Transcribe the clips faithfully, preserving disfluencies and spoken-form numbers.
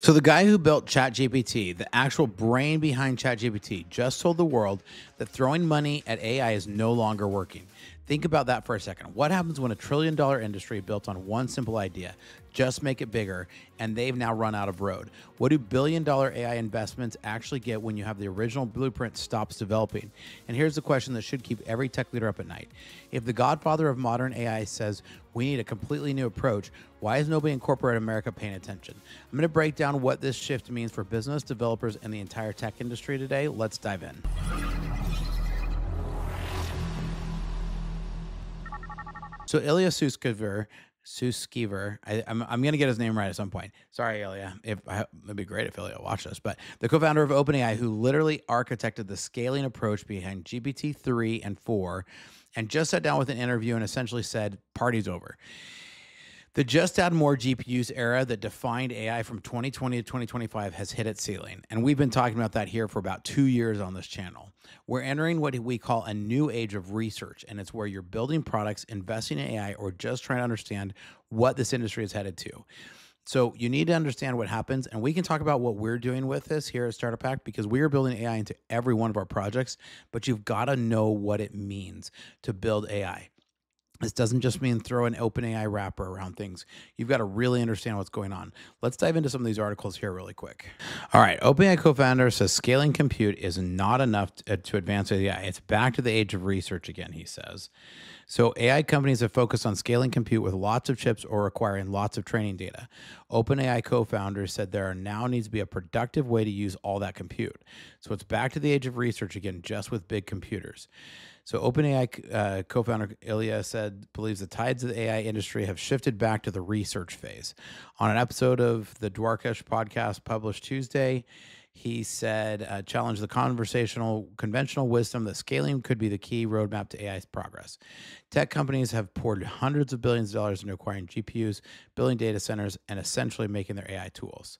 So the guy who built ChatGPT, the actual brain behind ChatGPT, just told the world that throwing money at A I is no longer working. Think about that for a second. What happens when a trillion dollar industry built on one simple idea, just make it bigger, and they've now run out of road? What do billion dollar A I investments actually get when you have the original blueprint stops developing? And here's the question that should keep every tech leader up at night. If the godfather of modern A I says we need a completely new approach, why is nobody in corporate America paying attention? I'm going to break down what this shift means for business developers and the entire tech industry today. Let's dive in. So Ilya Sutskever, Sutskever, I, I'm, I'm going to get his name right at some point. Sorry, Ilya. If, it'd be great if Ilya watched this. But the co-founder of OpenAI, who literally architected the scaling approach behind G P T three and four, and just sat down with an interview and essentially said, party's over. The just add more G P Us era that defined A I from twenty twenty to twenty twenty-five has hit its ceiling. And we've been talking about that here for about two years on this channel. We're entering what we call a new age of research, and it's where you're building products, investing in A I, or just trying to understand what this industry is headed to. So you need to understand what happens, and we can talk about what we're doing with this here at Startup Hakk, because we are building A I into every one of our projects, but you've got to know what it means to build A I. This doesn't just mean throw an OpenAI wrapper around things. You've got to really understand what's going on. Let's dive into some of these articles here really quick. All right, OpenAI co-founder says scaling compute is not enough to, to advance A I. It's back to the age of research again, he says. So A I companies have focused on scaling compute with lots of chips or requiring lots of training data. OpenAI co-founders said there now needs to be a productive way to use all that compute. So it's back to the age of research again, just with big computers. So OpenAI uh, co-founder Ilya said believes the tides of the A I industry have shifted back to the research phase. On an episode of the Dwarkesh podcast published Tuesday, he said, uh, challenge the conversational conventional wisdom that scaling could be the key roadmap to A I's progress. Tech companies have poured hundreds of billions of dollars into acquiring G P Us, building data centers, and essentially making their A I tools.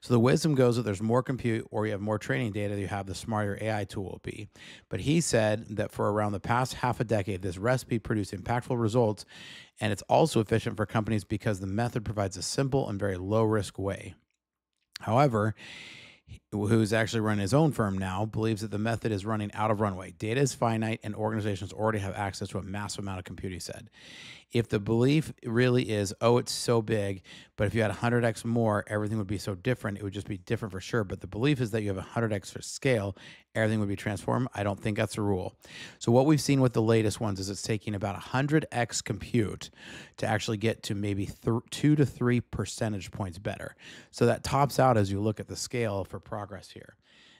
So the wisdom goes that there's more compute or you have more training data that you have, the smarter your A I tool will be. But he said that for around the past half a decade, this recipe produced impactful results, and it's also efficient for companies because the method provides a simple and very low-risk way. However, who's actually running his own firm now, believes that the method is running out of runway. Data is finite, and organizations already have access to a massive amount of compute, he said. If the belief really is, oh, it's so big, but if you had one hundred x more, everything would be so different. It would just be different for sure. But the belief is that you have one hundred x for scale, everything would be transformed. I don't think that's a rule. So what we've seen with the latest ones is it's taking about one hundred x compute to actually get to maybe two to three percentage points better. So that tops out as you look at the scale for progress here.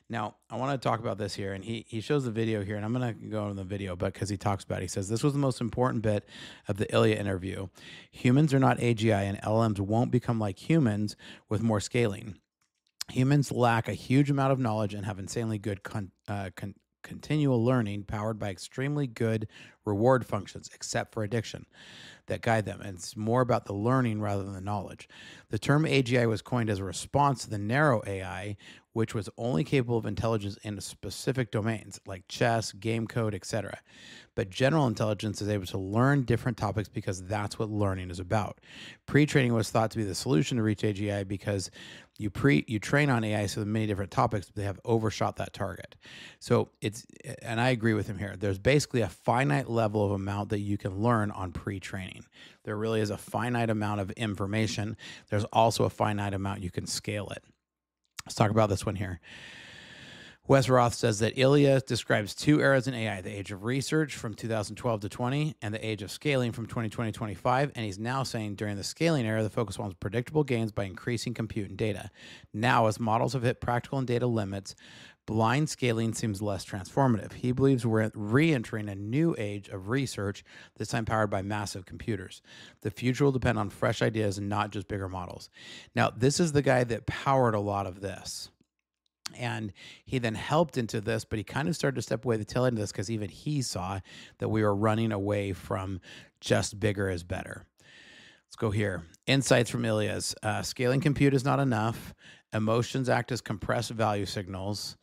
Now, I want to talk about this here, and he, he shows the video here, and I'm going to go in the video, but because he talks about it, he says, this was the most important bit of the Ilya interview. Humans are not A G I, and L L Ms won't become like humans with more scaling. Humans lack a huge amount of knowledge and have insanely good con uh, con continual learning powered by extremely good reward functions, except for addiction, that guide them. And it's more about the learning rather than the knowledge. The term A G I was coined as a response to the narrow A I, which was only capable of intelligence in specific domains like chess, game code, et cetera. But general intelligence is able to learn different topics because that's what learning is about. Pre-training was thought to be the solution to reach A G I because you pre you train on A I so the many different topics, but they have overshot that target. So it's, and I agree with him here, there's basically a finite level of amount that you can learn on pre-training. There really is a finite amount of information. There's also a finite amount you can scale it. Let's talk about this one here. Wes Roth says that Ilya describes two eras in A I, the age of research from two thousand twelve to twenty and the age of scaling from twenty twenty to twenty-five. And he's now saying during the scaling era, the focus was on predictable gains by increasing compute and data. Now, as models have hit practical and data limits, blind scaling seems less transformative. He believes we're re-entering a new age of research, this time powered by massive computers. The future will depend on fresh ideas and not just bigger models. Now, this is the guy that powered a lot of this. And he then helped into this, but he kind of started to step away the tail end of this because even he saw that we were running away from just bigger is better. Let's go here. Insights from Ilya's. Uh, scaling compute is not enough. Emotions act as compressed value signals.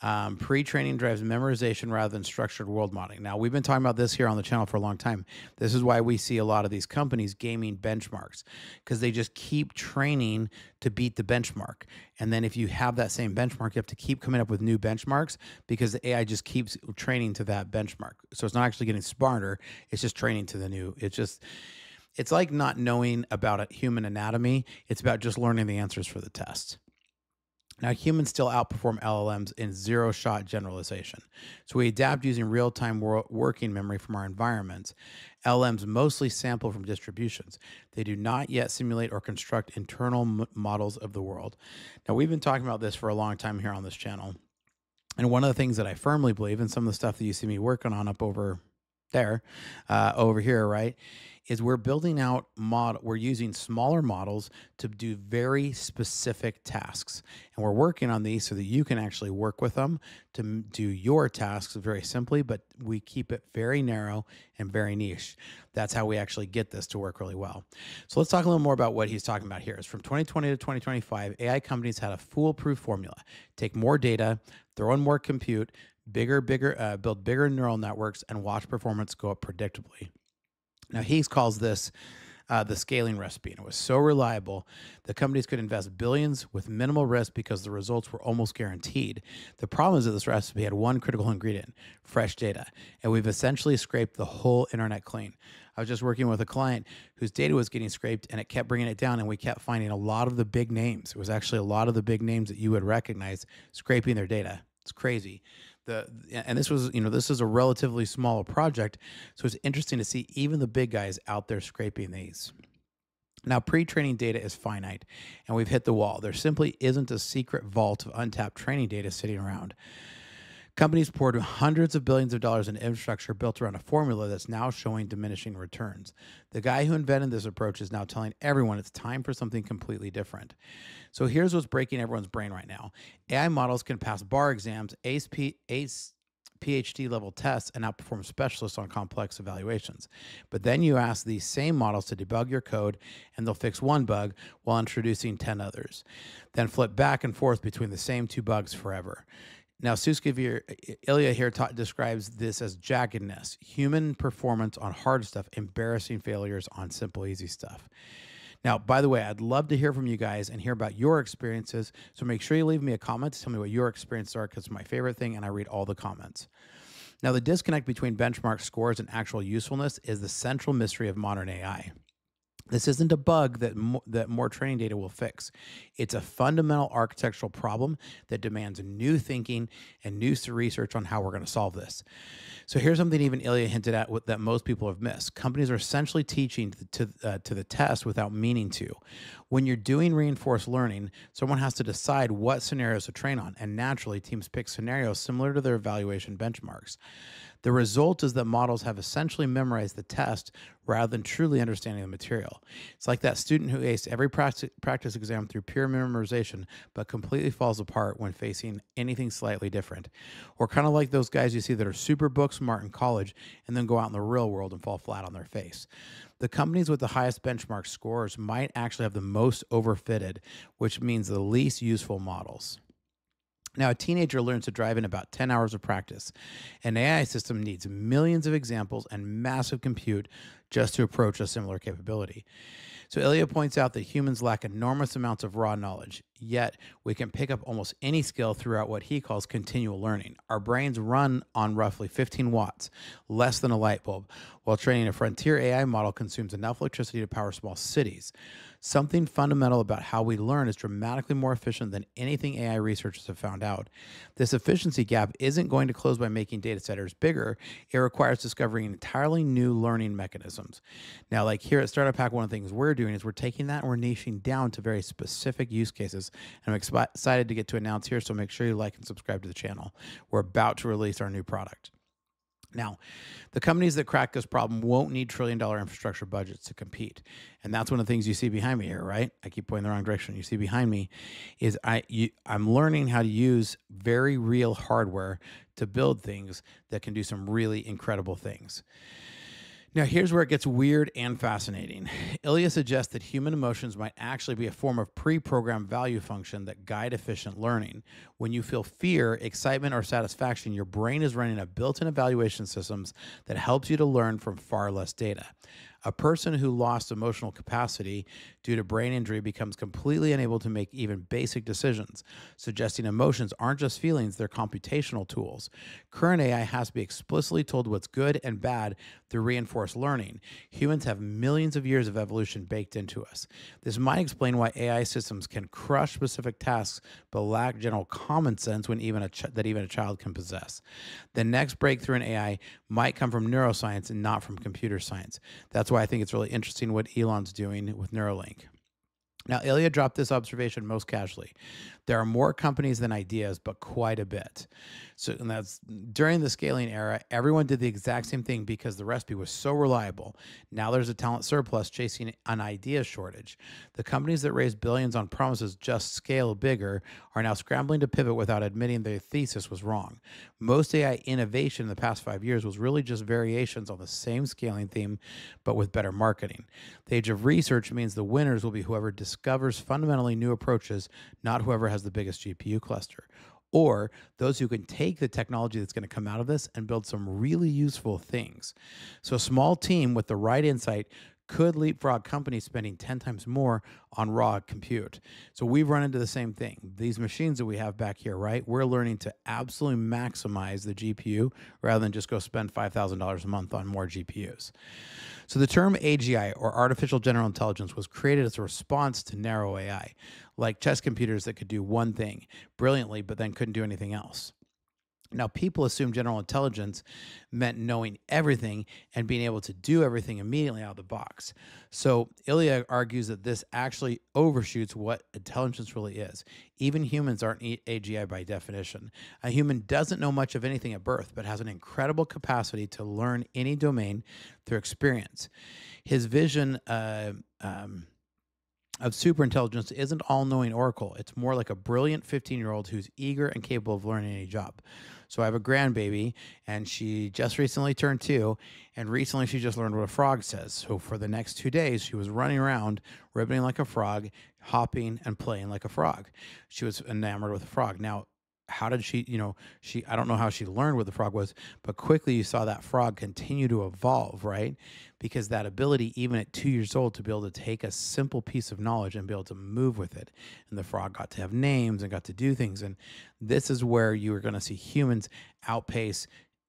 Um, pre-training drives memorization rather than structured world modeling. Now, we've been talking about this here on the channel for a long time. This is why we see a lot of these companies gaming benchmarks, because they just keep training to beat the benchmark. And then if you have that same benchmark, you have to keep coming up with new benchmarks because the A I just keeps training to that benchmark. So it's not actually getting smarter. It's just training to the new. It's just, it's like not knowing about a human anatomy. It's about just learning the answers for the test. Now, humans still outperform L L Ms in zero-shot generalization. So we adapt using real-time working memory from our environments. L L Ms mostly sample from distributions. They do not yet simulate or construct internal m models of the world. Now, we've been talking about this for a long time here on this channel. And one of the things that I firmly believe, and some of the stuff that you see me working on up over there, uh, over here, right, is we're building out model, we're using smaller models to do very specific tasks. And we're working on these so that you can actually work with them to do your tasks very simply, but we keep it very narrow and very niche. That's how we actually get this to work really well. So let's talk a little more about what he's talking about here. It's from twenty twenty to twenty twenty-five, A I companies had a foolproof formula. Take more data, throw in more compute, bigger, bigger, uh, build bigger neural networks, and watch performance go up predictably. Now, he calls this uh, the scaling recipe, and it was so reliable that companies could invest billions with minimal risk because the results were almost guaranteed. The problem is that this recipe had one critical ingredient, fresh data, and we've essentially scraped the whole internet clean. I was just working with a client whose data was getting scraped, and it kept bringing it down, and we kept finding a lot of the big names. It was actually a lot of the big names that you would recognize scraping their data. It's crazy. The, and this was, you know, this is a relatively small project, so it's interesting to see even the big guys out there scraping these. Now, pre-training data is finite, and we've hit the wall. There simply isn't a secret vault of untapped training data sitting around. Companies poured hundreds of billions of dollars in infrastructure built around a formula that's now showing diminishing returns. The guy who invented this approach is now telling everyone it's time for something completely different. So here's what's breaking everyone's brain right now. A I models can pass bar exams, A C E, PhD level tests, and outperform specialists on complex evaluations. But then you ask these same models to debug your code, and they'll fix one bug while introducing ten others. Then flip back and forth between the same two bugs forever. Now, Sutskever, Ilya here ta describes this as jaggedness, human performance on hard stuff, embarrassing failures on simple, easy stuff. Now, by the way, I'd love to hear from you guys and hear about your experiences. So make sure you leave me a comment to tell me what your experiences are, because it's my favorite thing, and I read all the comments. Now, the disconnect between benchmark scores and actual usefulness is the central mystery of modern A I. This isn't a bug that, mo that more training data will fix. It's a fundamental architectural problem that demands new thinking and new research on how we're going to solve this. So here's something even Ilya hinted at that most people have missed. Companies are essentially teaching to, uh, to the test without meaning to. When you're doing reinforced learning, someone has to decide what scenarios to train on, and naturally teams pick scenarios similar to their evaluation benchmarks. The result is that models have essentially memorized the test rather than truly understanding the material. It's like that student who aced every practice exam through pure memorization, but completely falls apart when facing anything slightly different. Or kind of like those guys you see that are super book smart in college and then go out in the real world and fall flat on their face. The companies with the highest benchmark scores might actually have the most overfitted, which means the least useful models. Now, a teenager learns to drive in about ten hours of practice. An A I system needs millions of examples and massive compute just to approach a similar capability. So Ilya points out that humans lack enormous amounts of raw knowledge, yet we can pick up almost any skill throughout what he calls continual learning. Our brains run on roughly fifteen watts, less than a light bulb, while training a frontier A I model consumes enough electricity to power small cities. Something fundamental about how we learn is dramatically more efficient than anything A I researchers have found out. This efficiency gap isn't going to close by making data centers bigger. It requires discovering entirely new learning mechanisms. Now, like here at Startup Hakk, one of the things we're doing is we're taking that and we're niching down to very specific use cases. And I'm excited to get to announce here, so make sure you like and subscribe to the channel. We're about to release our new product. Now, the companies that crack this problem won't need trillion-dollar infrastructure budgets to compete. And that's one of the things you see behind me here, right? I keep pointing the wrong direction. You see behind me is I, you, I'm learning how to use very real hardware to build things that can do some really incredible things. Now, here's where it gets weird and fascinating. Ilya suggests that human emotions might actually be a form of pre-programmed value function that guide efficient learning. When you feel fear, excitement, or satisfaction, your brain is running a built-in evaluation systems that helps you to learn from far less data. A person who lost emotional capacity due to brain injury becomes completely unable to make even basic decisions, suggesting emotions aren't just feelings, they're computational tools. Current A I has to be explicitly told what's good and bad through reinforced learning. Humans have millions of years of evolution baked into us. This might explain why A I systems can crush specific tasks but lack general common sense when even a ch- that even a child can possess. The next breakthrough in A I might come from neuroscience and not from computer science. That's That's why I think it's really interesting what Elon's doing with Neuralink. Now, Ilya dropped this observation most casually. There are more companies than ideas, but quite a bit. So, and that's during the scaling era, everyone did the exact same thing because the recipe was so reliable. Now there's a talent surplus chasing an idea shortage. The companies that raised billions on promises just scale bigger are now scrambling to pivot without admitting their thesis was wrong. Most A I innovation in the past five years was really just variations on the same scaling theme, but with better marketing. The age of research means the winners will be whoever discovers fundamentally new approaches, not whoever has the biggest G P U cluster, or those who can take the technology that's going to come out of this and build some really useful things. So a small team with the right insight could leapfrog companies spending ten times more on raw compute. So we've run into the same thing. These machines that we have back here, right? We're learning to absolutely maximize the G P U rather than just go spend five thousand dollars a month on more G P Us. So the term A G I, or artificial general intelligence, was created as a response to narrow A I, like chess computers that could do one thing brilliantly, but then couldn't do anything else. Now, people assume general intelligence meant knowing everything and being able to do everything immediately out of the box. So Ilya argues that this actually overshoots what intelligence really is. Even humans aren't A G I by definition. A human doesn't know much of anything at birth, but has an incredible capacity to learn any domain through experience. His vision uh, um, of superintelligence isn't all-knowing oracle. It's more like a brilliant fifteen-year-old who's eager and capable of learning any job. So I have a grandbaby, and she just recently turned two, and recently she just learned what a frog says. So for the next two days, she was running around, ribboning like a frog, hopping and playing like a frog. She was enamored with a frog. Now, how did she, you know, she, I don't know how she learned what the frog was, but quickly you saw that frog continue to evolve, right? Because that ability, even at two years old, to be able to take a simple piece of knowledge and be able to move with it. And the frog got to have names and got to do things. And this is where you are going to see humans outpace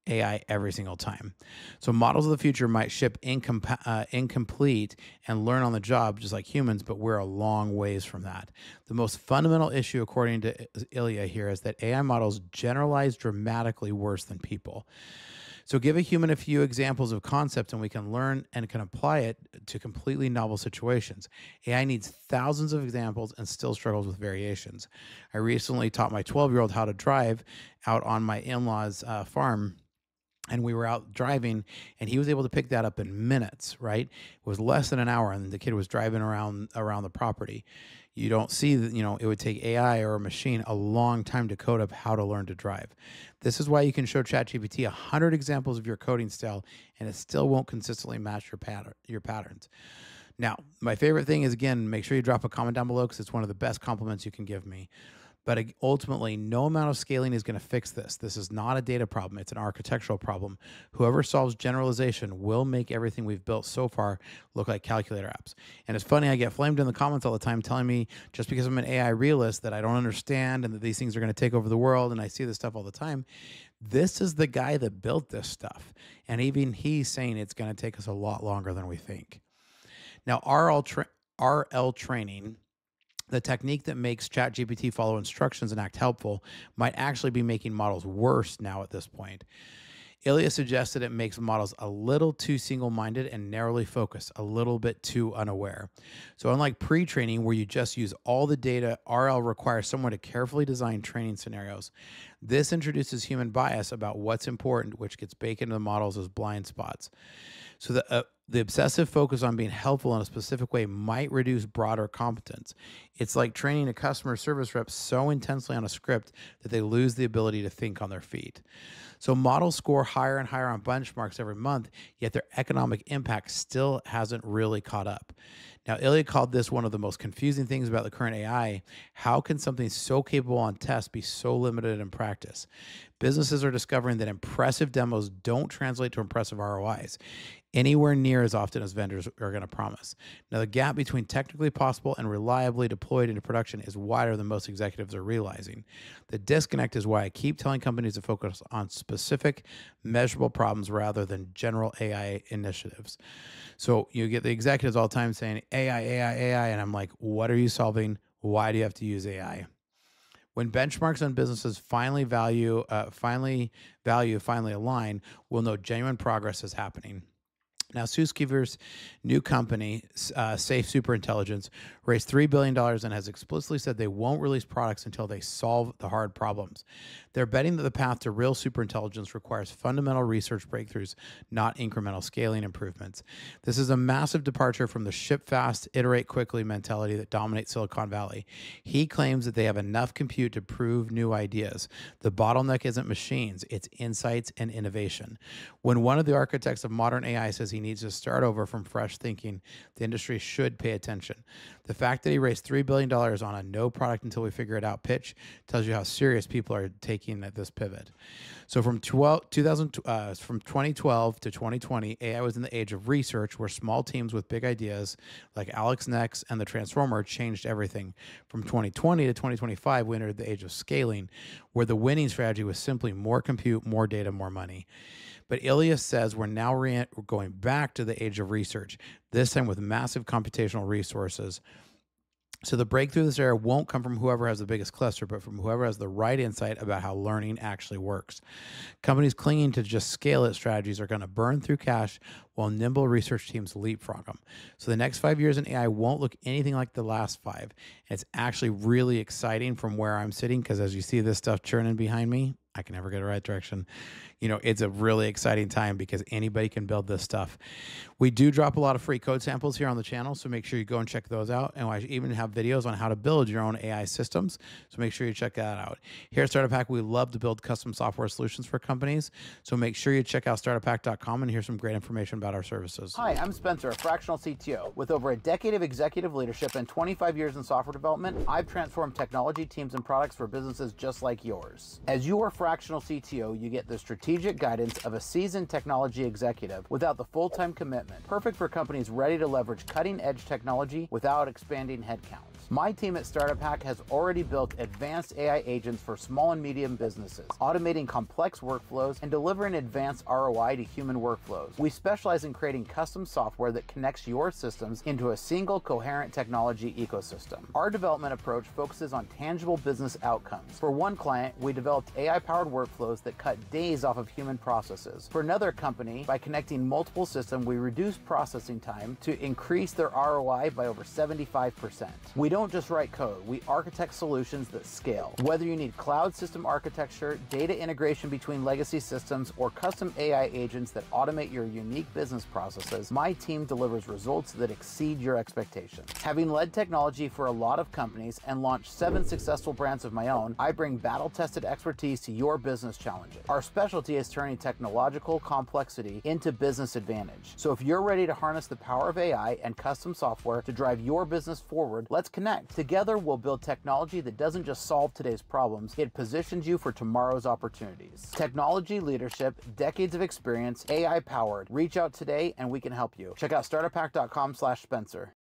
A I every single time. So models of the future might ship incomp uh, incomplete and learn on the job just like humans, but we're a long ways from that. The most fundamental issue, according to Ilya here, is that A I models generalize dramatically worse than people. So give a human a few examples of concepts and we can learn and can apply it to completely novel situations. A I needs thousands of examples and still struggles with variations. I recently taught my twelve-year-old how to drive out on my in-laws' uh, farm. And we were out driving, and he was able to pick that up in minutes, right? It was less than an hour, and the kid was driving around around the property. You don't see that, you know, it would take A I or a machine a long time to code up how to learn to drive. This is why you can show ChatGPT one hundred examples of your coding style, and it still won't consistently match your pattern, your patterns. Now, my favorite thing is, again, make sure you drop a comment down below because it's one of the best compliments you can give me. But ultimately, no amount of scaling is going to fix this. This is not a data problem. It's an architectural problem. Whoever solves generalization will make everything we've built so far look like calculator apps. And it's funny, I get flamed in the comments all the time telling me just because I'm an A I realist that I don't understand and that these things are going to take over the world, and I see this stuff all the time. This is the guy that built this stuff. And even he's saying it's going to take us a lot longer than we think. Now, R L, tra R L training, the technique that makes ChatGPT follow instructions and act helpful, might actually be making models worse now at this point. Ilya suggested it makes models a little too single-minded and narrowly focused, a little bit too unaware. So unlike pre-training where you just use all the data, R L requires someone to carefully design training scenarios. This introduces human bias about what's important, which gets baked into the models as blind spots. So the, uh, the obsessive focus on being helpful in a specific way might reduce broader competence. It's like training a customer service rep so intensely on a script that they lose the ability to think on their feet. So models score higher and higher on benchmarks every month, yet their economic impact still hasn't really caught up. Now, Ilya called this one of the most confusing things about the current A I. How can something so capable on test be so limited in practice? Businesses are discovering that impressive demos don't translate to impressive R O Is anywhere near as often as vendors are going to promise. Now, the gap between technically possible and reliably deployed into production is wider than most executives are realizing. The disconnect is why I keep telling companies to focus on specific, measurable problems rather than general A I initiatives. So you get the executives all the time saying A I, A I, A I, and I'm like, what are you solving? Why do you have to use A I? When benchmarks on businesses finally value, uh, finally value, finally align, we'll know genuine progress is happening. Now, Sutskever's new company, uh, Safe Superintelligence, raised three billion dollars and has explicitly said they won't release products until they solve the hard problems. They're betting that the path to real superintelligence requires fundamental research breakthroughs, not incremental scaling improvements. This is a massive departure from the ship fast, iterate quickly mentality that dominates Silicon Valley. He claims that they have enough compute to prove new ideas. The bottleneck isn't machines, it's insights and innovation. When one of the architects of modern A I says he needs to start over from fresh thinking, the industry should pay attention. The fact that he raised three billion dollars on a no product until we figure it out pitch tells you how serious people are taking this pivot. So from, twelve, two thousand, uh, from twenty twelve to twenty twenty, A I was in the age of research, where small teams with big ideas like AlexNet and the Transformer changed everything. From twenty twenty to twenty twenty-five, we entered the age of scaling, where the winning strategy was simply more compute, more data, more money. But Ilya says we're now re we're going back to the age of research, this time with massive computational resources. So the breakthrough this era won't come from whoever has the biggest cluster, but from whoever has the right insight about how learning actually works. Companies clinging to just scale it strategies are going to burn through cash, while nimble research teams leapfrog them. So the next five years in A I won't look anything like the last five. And it's actually really exciting from where I'm sitting, because as you see this stuff churning behind me, I can never go the right direction. You know, it's a really exciting time because anybody can build this stuff. We do drop a lot of free code samples here on the channel, so make sure you go and check those out. And I even have videos on how to build your own A I systems, so make sure you check that out. Here at Startup Hakk, we love to build custom software solutions for companies, so make sure you check out startup hakk dot com and hear some great information about our services. Hi, I'm Spencer, a fractional C T O. With over a decade of executive leadership and twenty-five years in software development, I've transformed technology teams and products for businesses just like yours. As you are fractional C T O, you get the strategic guidance of a seasoned technology executive without the full-time commitment, perfect for companies ready to leverage cutting-edge technology without expanding headcounts. My team at Startup Hakk has already built advanced A I agents for small and medium businesses, automating complex workflows and delivering advanced R O I to human workflows. We specialize in creating custom software that connects your systems into a single coherent technology ecosystem. Our development approach focuses on tangible business outcomes. For one client, we developed A I powered workflows that cut days off of human processes. For another company, by connecting multiple systems, we reduce processing time to increase their R O I by over seventy-five percent. We don't just write code, we architect solutions that scale. Whether you need cloud system architecture, data integration between legacy systems, or custom A I agents that automate your unique business processes, my team delivers results that exceed your expectations. Having led technology for a lot of companies and launched seven successful brands of my own, I bring battle-tested expertise to your business challenges. Our specialty is turning technological complexity into business advantage. So if you're ready to harness the power of A I and custom software to drive your business forward, let's connect. Together, we'll build technology that doesn't just solve today's problems, it positions you for tomorrow's opportunities. Technology leadership, decades of experience, A I powered. Reach out today and we can help you. Check out startup hakk dot com slash Spencer.